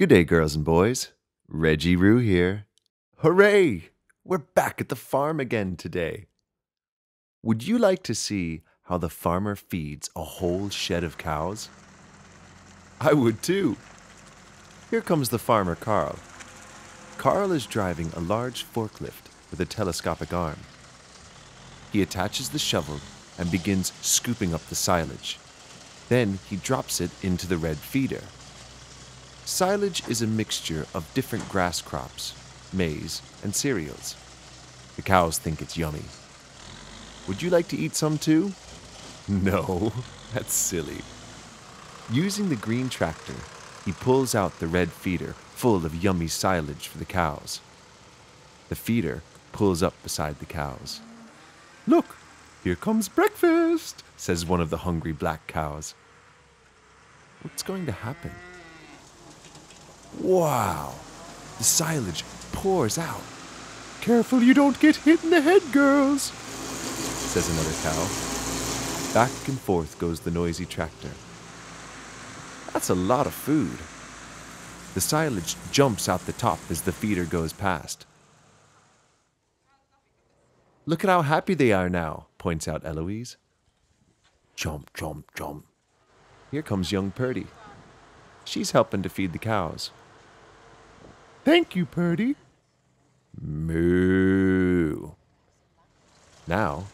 Good day, girls and boys. Reggie Roo here. Hooray! We're back at the farm again today. Would you like to see how the farmer feeds a whole shed of cows? I would too. Here comes the farmer, Carl. Carl is driving a large forklift with a telescopic arm. He attaches the shovel and begins scooping up the silage. Then he drops it into the red feeder. Silage is a mixture of different grass crops, maize, and cereals. The cows think it's yummy. Would you like to eat some too? No, that's silly. Using the green tractor, he pulls out the red feeder full of yummy silage for the cows. The feeder pulls up beside the cows. "Look, here comes breakfast," says one of the hungry black cows. What's going to happen? Wow, the silage pours out. "Careful you don't get hit in the head, girls," says another cow. Back and forth goes the noisy tractor. That's a lot of food. The silage jumps out the top as the feeder goes past. "Look at how happy they are now," points out Eloise. Chomp, chomp, chomp. Here comes young Perdie. She's helping to feed the cows. "Thank you, Perdie." Moo. Now,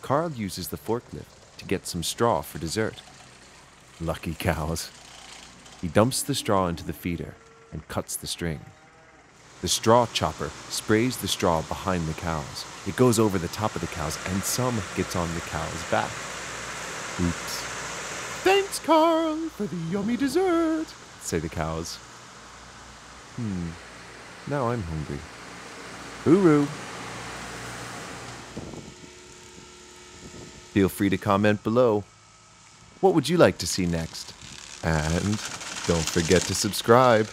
Carl uses the forklift to get some straw for dessert. Lucky cows. He dumps the straw into the feeder and cuts the string. The straw chopper sprays the straw behind the cows. It goes over the top of the cows, and some gets on the cow's back. Oops. "Thanks, Carl, for the yummy dessert," say the cows. Now I'm hungry. Hooroo! Feel free to comment below. What would you like to see next? And don't forget to subscribe.